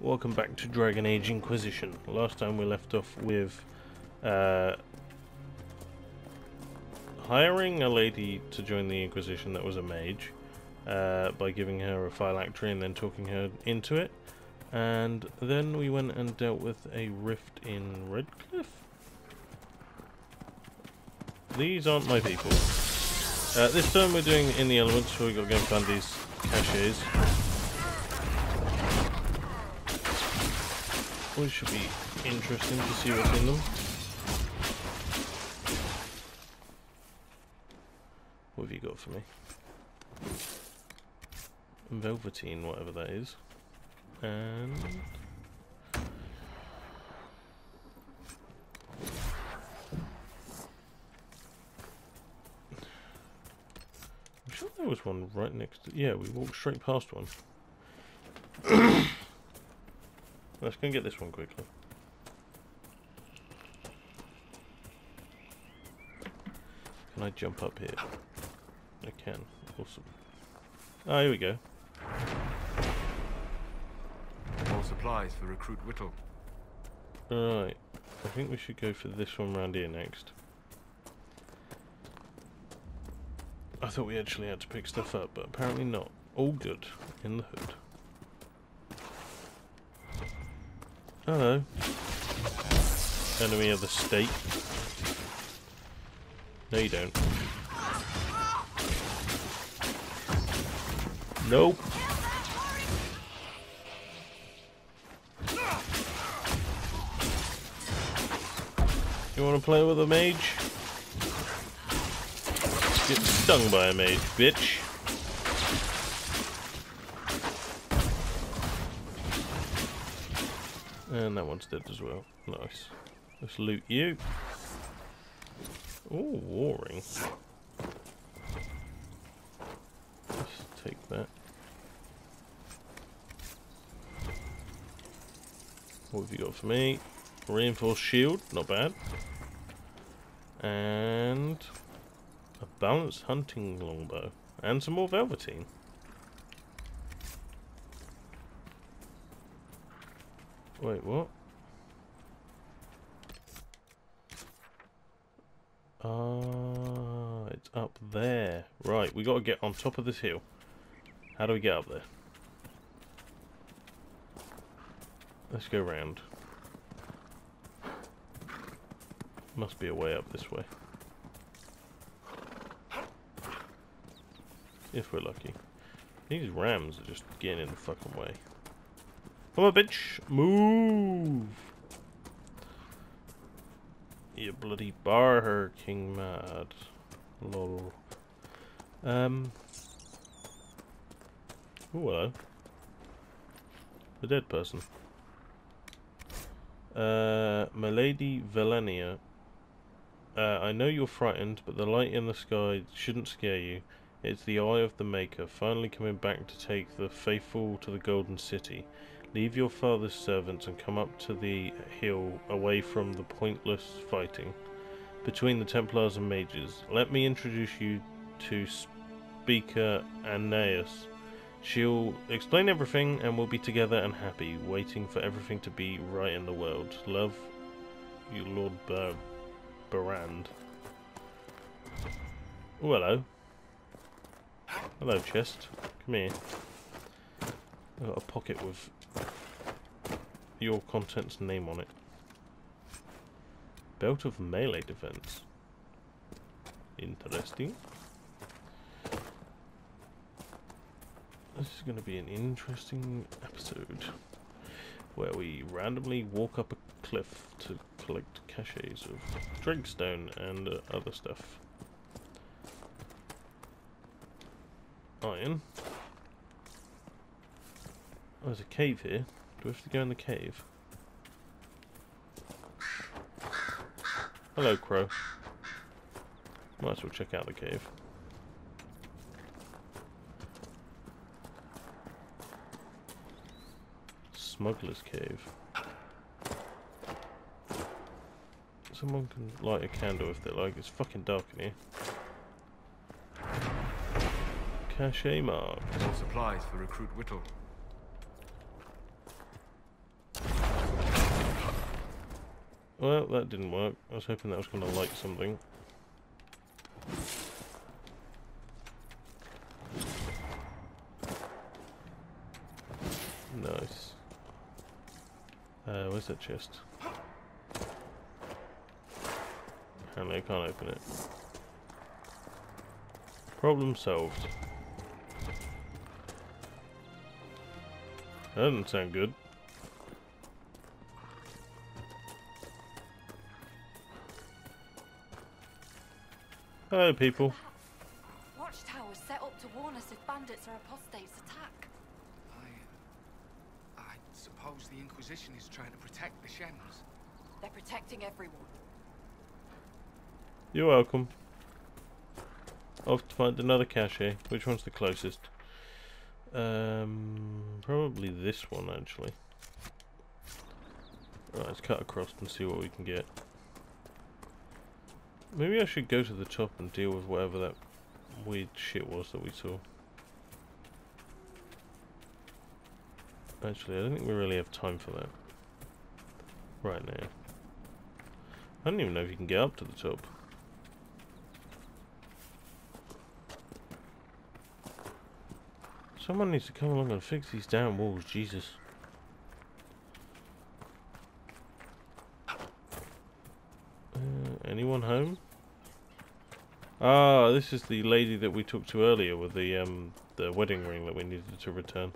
Welcome back to Dragon Age Inquisition. Last time we left off with hiring a lady to join the Inquisition that was a mage by giving her a phylactery and then talking her into it. And then we went and dealt with a rift in Redcliffe. These aren't my people. This time we're doing In the Elements, so we've got to go and find these caches. Always should be interesting to see what's in them. What have you got for me? Velveteen, whatever that is. And I'm sure there was one right next to... Yeah, we walked straight past one. Let's go and get this one quickly. Can I jump up here? I can. Awesome. Ah, here we go. More supplies for Recruit Whittle. Right. I think we should go for this one round here next. I thought we actually had to pick stuff up, but apparently not. All good in the hood. Hello. Enemy of the state. No, you don't. Nope. You want to play with a mage? Get stung by a mage, bitch. And that one's dead as well. Nice. Let's loot you. Ooh, warring. Let's take that. What have you got for me? Reinforced shield. Not bad. And a balanced hunting longbow. And some more velveteen. Wait, what? Ah, it's up there. Right, we got to get on top of this hill. How do we get up there? Let's go round. Must be a way up this way. If we're lucky. These rams are just getting in the fucking way. Come on, bitch! Move! You bloody bar king mad. Lol. Oh, hello. The dead person. Milady Valenia. I know you're frightened, but the light in the sky shouldn't scare you. It's the eye of the Maker, finally coming back to take the faithful to the Golden City. Leave your father's servants and come up to the hill, away from the pointless fighting between the Templars and mages. Let me introduce you to Speaker Anais. She'll explain everything and we'll be together and happy, waiting for everything to be right in the world. Love you, Lord Barand. Oh, hello. Hello, chest. Come here. I've got a pocket with your contents name on it. Belt of melee defense. Interesting. This is going to be an interesting episode where we randomly walk up a cliff to collect caches of dragstone and other stuff. Iron. Oh, there's a cave here. Do we have to go in the cave? Hello, crow. Might as well check out the cave. Smuggler's cave. Someone can light a candle if they like. It's fucking dark in here. Cache mark. More supplies for Recruit Whittle. Well, that didn't work. I was hoping that was going to light something. Nice. Where's that chest? Apparently I can't open it. Problem solved. That doesn't sound good. Hello, people. Watchtowers set up to warn us if bandits or apostates attack. I suppose the Inquisition is trying to protect the Shems. They're protecting everyone. You're welcome. Off to find another cache. Which one's the closest? Probably this one, actually. Right, let's cut across and see what we can get. Maybe I should go to the top and deal with whatever that weird shit was that we saw. Actually, I don't think we really have time for that right now. I don't even know if you can get up to the top. Someone needs to come along and fix these damn walls, Jesus. Anyone home? Ah, this is the lady that we talked to earlier with the wedding ring that we needed to return.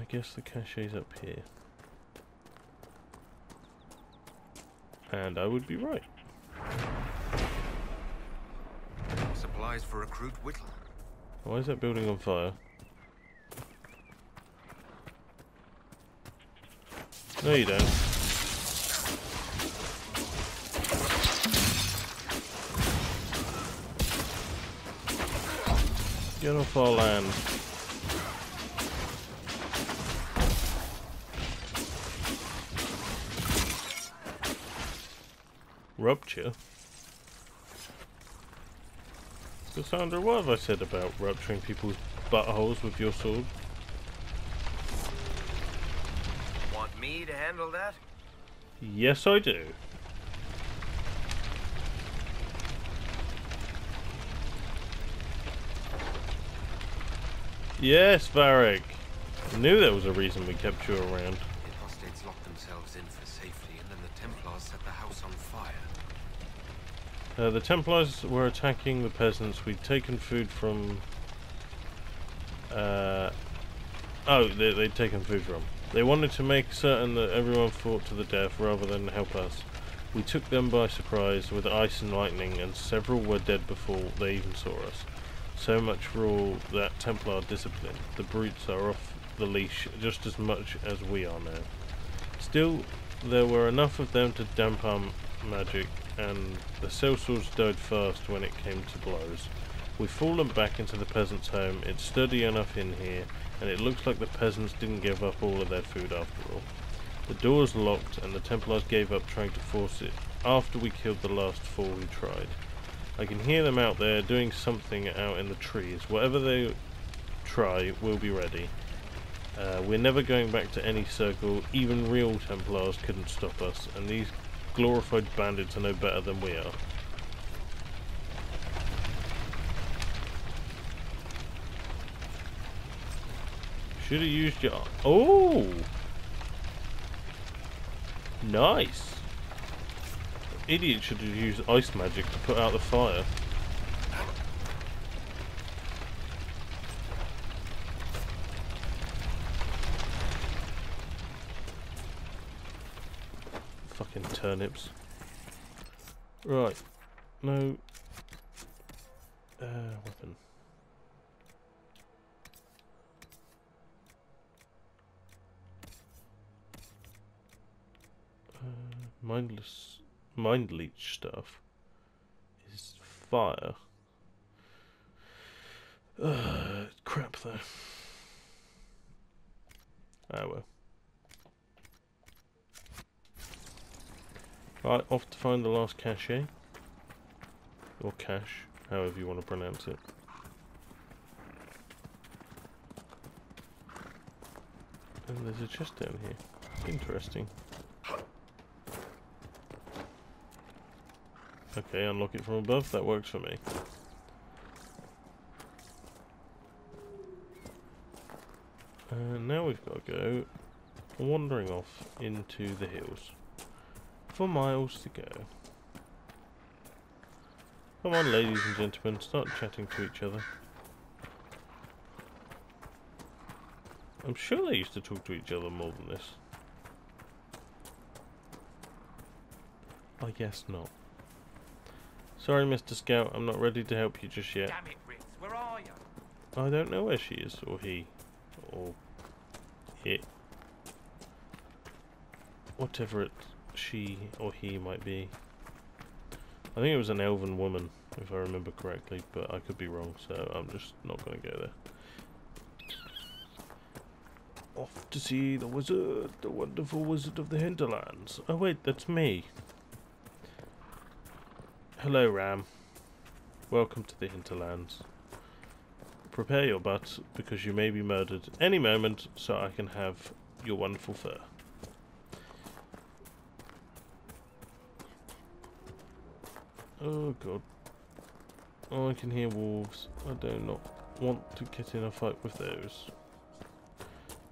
I guess the cachet's up here. And I would be right. Supplies for recruit Whittle. Why is that building on fire? No, you don't. Get off our land. Rupture? Cassandra, what have I said about rupturing people's buttholes with your sword? Want me to handle that? Yes, I do. Yes, Varric. I knew there was a reason we kept you around. The apostates locked themselves in for safety, and then the Templars set the house on fire. The Templars were attacking the peasants. We'd taken food from... they'd taken food from. They wanted to make certain that everyone fought to the death rather than help us. We took them by surprise with ice and lightning, and several were dead before they even saw us. So much for all that Templar discipline. The brutes are off the leash just as much as we are now. Still, there were enough of them to damp our magic, and the sellswords died fast when it came to blows. We've fallen back into the peasants' home. It's sturdy enough in here, and it looks like the peasants didn't give up all of their food after all. The door's locked, and the Templars gave up trying to force it after we killed the last four who tried. I can hear them out there doing something out in the trees. Whatever they try, we'll be ready. We're never going back to any circle. Even real Templars couldn't stop us, and these glorified bandits are no better than we are. Should have used your... Oh! Nice! Idiot should have used ice magic to put out the fire. Fucking turnips. Right. No. Weapon. Mind leech stuff is fire. Crap though. Ah well. Right, off to find the last cache. Or cache, however you want to pronounce it. And there's a chest down here. Interesting. Okay, unlock it from above, that works for me. And now we've got to go wandering off into the hills. For miles to go. Come on, ladies and gentlemen, start chatting to each other. I'm sure they used to talk to each other more than this. I guess not. Sorry, Mr. Scout, I'm not ready to help you just yet. Damn it, Ritz, where are you? I don't know where she is, or he, or it. Whatever it she or he might be. I think it was an elven woman, if I remember correctly, but I could be wrong, so I'm just not going to go there. Off to see the wizard, the wonderful wizard of the hinterlands. Oh wait, that's me. Hello, Ram. Welcome to the hinterlands. Prepare your butt, because you may be murdered any moment, so I can have your wonderful fur. Oh god. Oh, I can hear wolves. I do not want to get in a fight with those.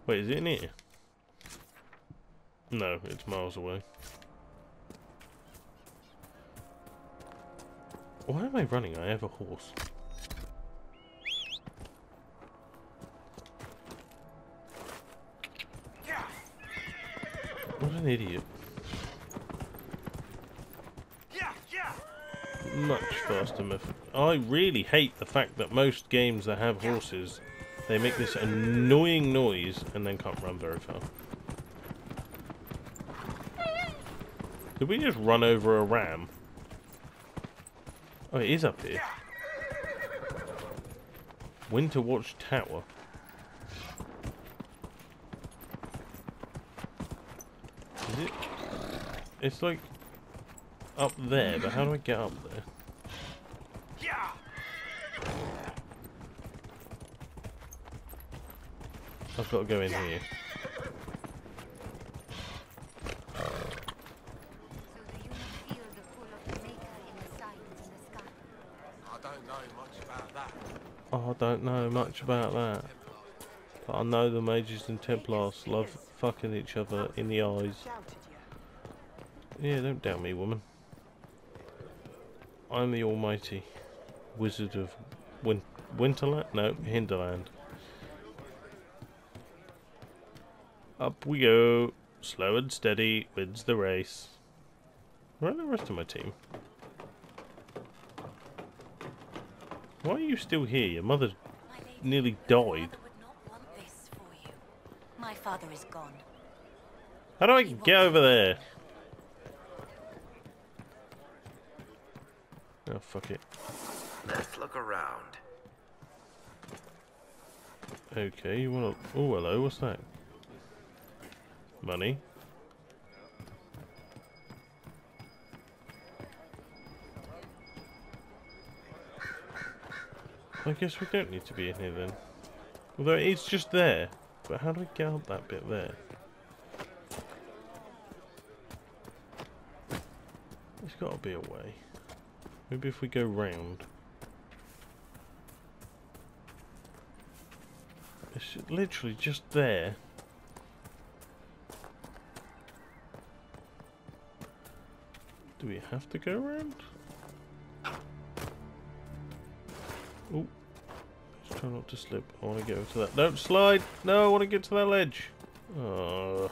Wait, is it in here? No, it's miles away. Why am I running? I have a horse. What an idiot. Much faster method. I really hate the fact that most games that have horses, they make this annoying noise and then can't run very far. Did we just run over a ram? Oh, it is up here. Winterwatch Tower. Is it? It's like up there, but how do I get up there? I've got to go in here. I don't know much about that. But I know the mages and Templars love fucking each other in the eyes. Yeah, don't doubt me, woman. I'm the almighty wizard of Winterland? No, Hinterland. Up we go. Slow and steady wins the race. Where are the rest of my team? Why are you still here? Your mother nearly died. My father is gone. How do I get over there? Oh, fuck it. Let's look around. Okay, you wanna... Oh, hello, what's that? Money. I guess we don't need to be in here then. Although it's just there. But how do we get out that bit there? There's gotta be a way. Maybe if we go round. It's literally just there. Do we have to go round? Oh, let's try not to slip. I want to get over to that. Don't slide! No, I want to get to that ledge. Oh.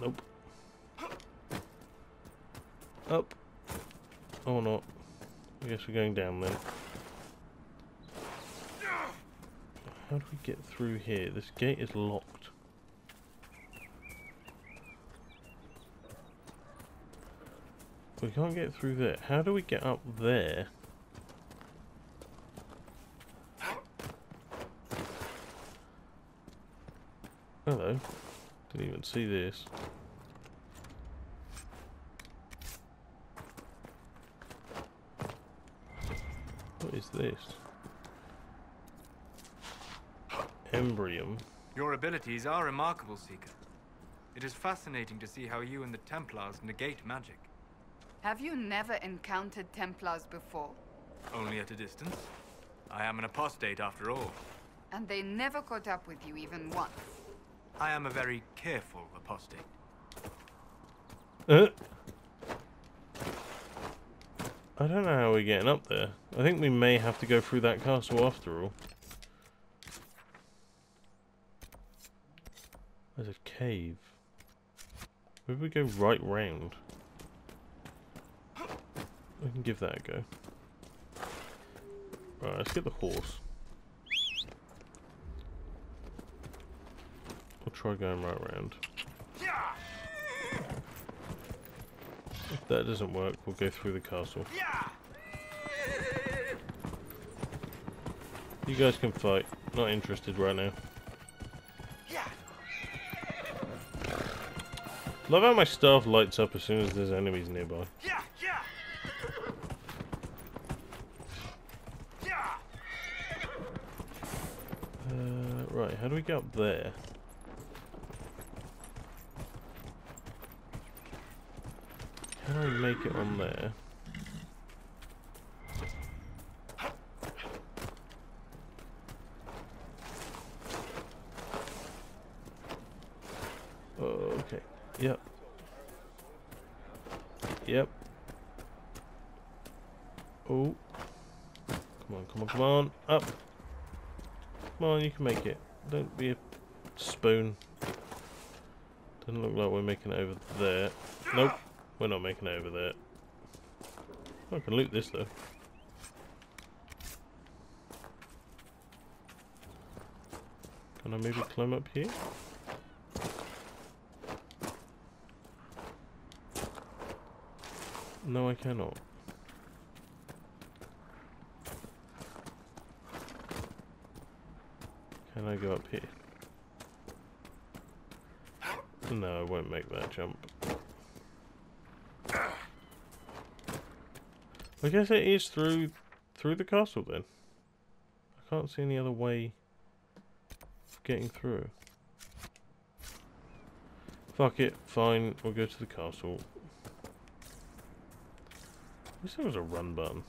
Nope. Up. Or not. I guess we're going down then. How do we get through here? This gate is locked. We can't get through there. How do we get up there? Hello. Didn't even see this. What is this? Embryum. Your abilities are remarkable, Seeker. It is fascinating to see how you and the Templars negate magic. Have you never encountered Templars before? Only at a distance. I am an apostate after all. And they never caught up with you even once. I am a very careful apostate. I don't know how we're getting up there. I think we may have to go through that castle after all. There's a cave. Where do we go right round? We can give that a go. Right, let's get the horse. We'll try going right round. If that doesn't work, we'll go through the castle. You guys can fight. Not interested right now. Love how my staff lights up as soon as there's enemies nearby. Right, how do we get up there? How do I make it on there? Okay. Yep. Yep. Oh. Come on, come on, come on. Up. Come on, you can make it. Don't be a spoon. Doesn't look like we're making it over there. Nope. We're not making it over there. I can loot this though. Can I maybe climb up here? No, I cannot. Can I go up here? No, I won't make that jump. I guess it is through the castle then. I can't see any other way of getting through. Fuck it, fine, we'll go to the castle. I wish there was a run button.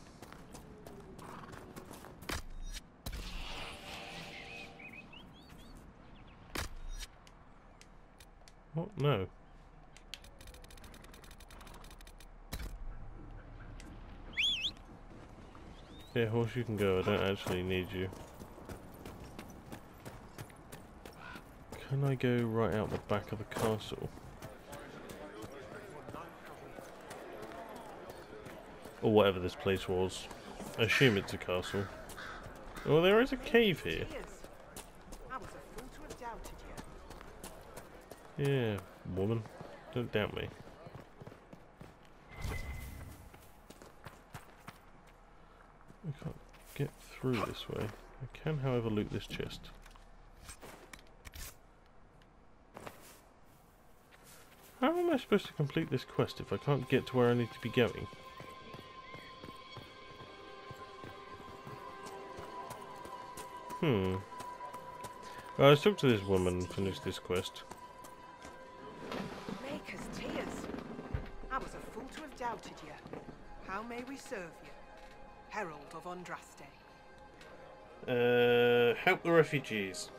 What? No. Yeah, horse, you can go. I don't actually need you. Can I go right out the back of the castle? Or whatever this place was. I assume it's a castle. Oh, there is a cave here. Yeah, woman. Don't doubt me. I can't get through this way. I can, however, loot this chest. How am I supposed to complete this quest if I can't get to where I need to be going? Well, let's talk to this woman and finish this quest. Maker's tears. I was a fool to have doubted you. How may we serve you? Herald of Andraste. Help the refugees.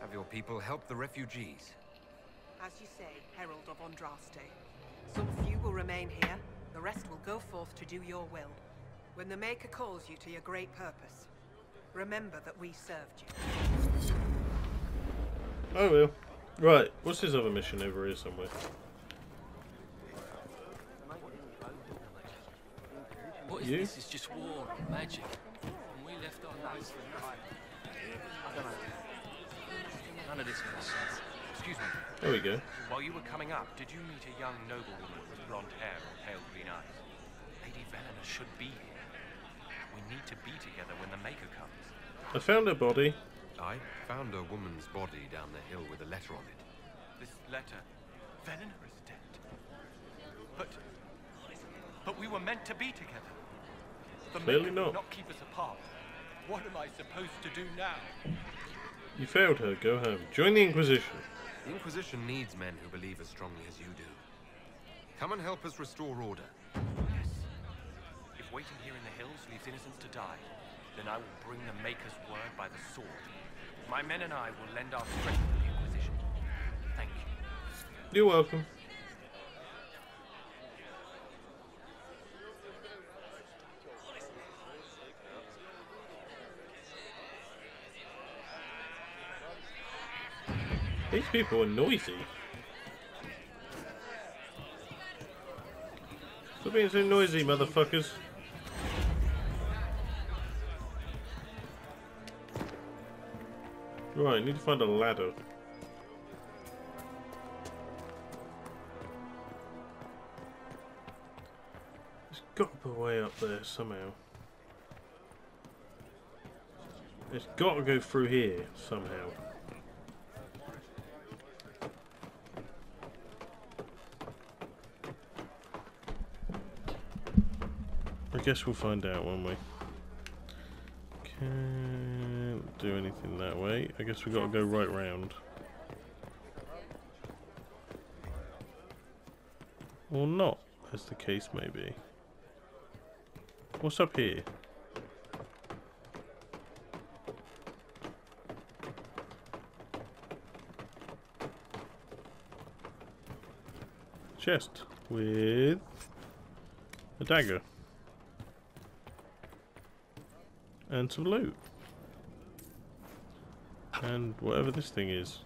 Have your people help the refugees? As you say, Herald of Andraste. Some few will remain here, the rest will go forth to do your will. When the Maker calls you to your great purpose, remember that we served you. I will. Right, what's his other mission over here somewhere? What is this? It's just war and magic. And we left our lives for the fight. I don't know. None of this makes sense. Excuse me. There we go. While you were coming up, did you meet a young noblewoman with blonde hair and pale green eyes? Lady Valenia should be here. We need to be together when the Maker comes. I found her body. I found a woman's body down the hill with a letter on it. This letter? Valenia is dead. But we were meant to be together. The Maker will not keep us apart. What am I supposed to do now? You failed her. Go home. Join the Inquisition. The Inquisition needs men who believe as strongly as you do. Come and help us restore order. Yes. If waiting here in the hills leaves innocents to die, then I will bring the Maker's word by the sword. My men and I will lend our strength to the Inquisition. Thank you. You're welcome. These people are noisy. Stop being so noisy, motherfuckers. Right, I need to find a ladder. There's got to be a way up there somehow. It's got to go through here somehow. I guess we'll find out, won't we? Can't do anything that way. I guess we've got to go right round. Or not, as the case may be. What's up here? Chest with a dagger. And some loot. And whatever this thing is.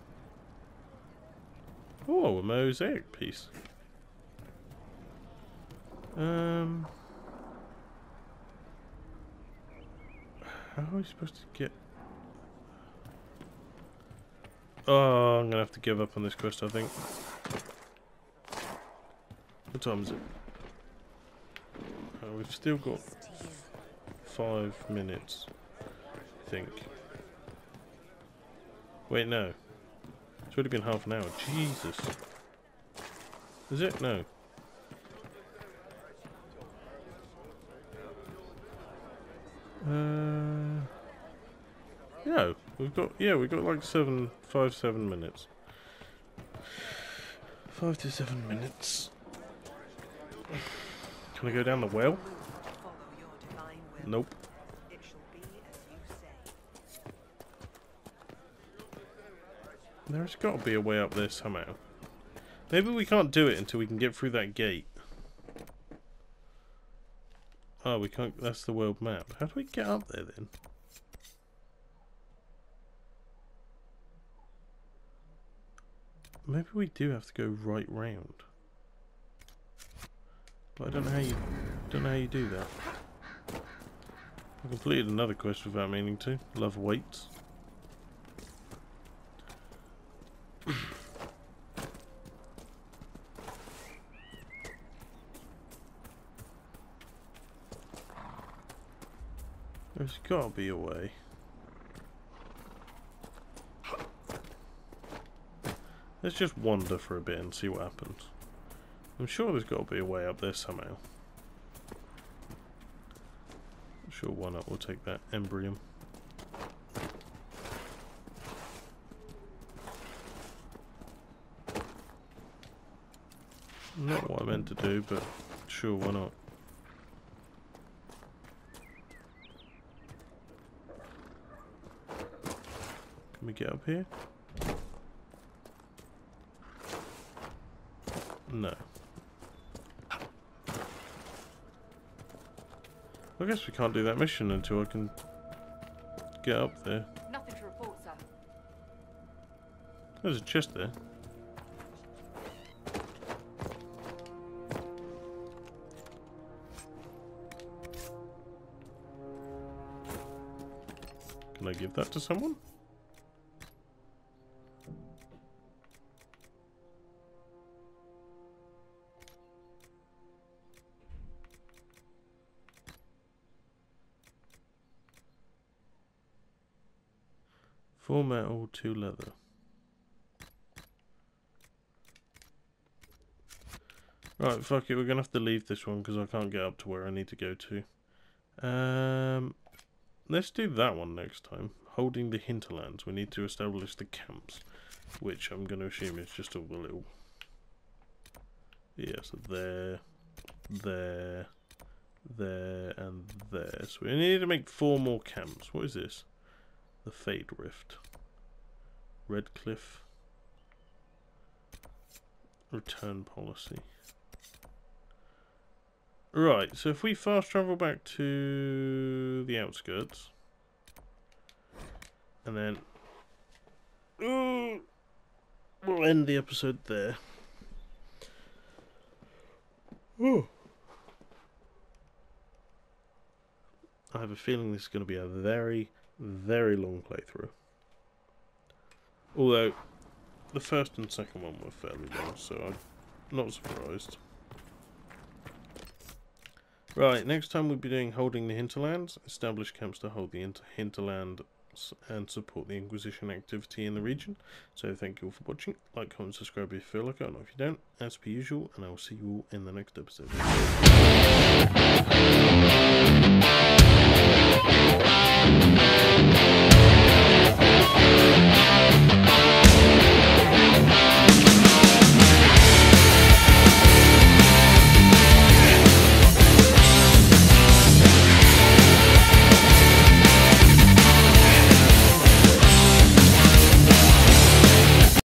Oh, a mosaic piece. How are we supposed to get... Oh, I'm going to have to give up on this quest, I think. What time is it? Oh, we've still got... 5 minutes, I think. Wait, no. It's already been half an hour. Jesus. Is it? No. No. We've got like 7 minutes. 5 to 7 minutes. Can I go down the well? Nope. It shall be as you say. There's got to be a way up there somehow. Maybe we can't do it until we can get through that gate. Oh, we can't. That's the world map. How do we get up there then? Maybe we do have to go right round. But I don't know how you do that. I completed another quest without meaning to. Love weights. There's gotta be a way. Let's just wander for a bit and see what happens. I'm sure there's gotta be a way up there somehow. Sure, why not? We'll take that Embryum. Not what I meant to do, but sure, why not? Can we get up here? No. I guess we can't do that mission until I can get up there. Nothing to report, sir. There's a chest there. Can I give that to someone? Metal to leather. Right, fuck it, we're gonna have to leave this one because I can't get up to where I need to go to. Let's do that one next time. Holding the Hinterlands. We need to establish the camps, which I'm going to assume is just a little... Yeah, so there, and there. So we need to make 4 more camps. What is this? The Fade Rift. Redcliffe. Return Policy. Right, so if we fast travel back to the outskirts, and then we'll end the episode there. Ooh. I have a feeling this is going to be a very, very long playthrough. Although, the first and second one were fairly long, so I'm not surprised. Right, next time we'll be doing Holding the Hinterlands, establish camps to hold the hinterland and support the Inquisition activity in the region. So thank you all for watching. Like, comment, subscribe if you feel like it, and if you don't, as per usual, and I will see you all in the next episode.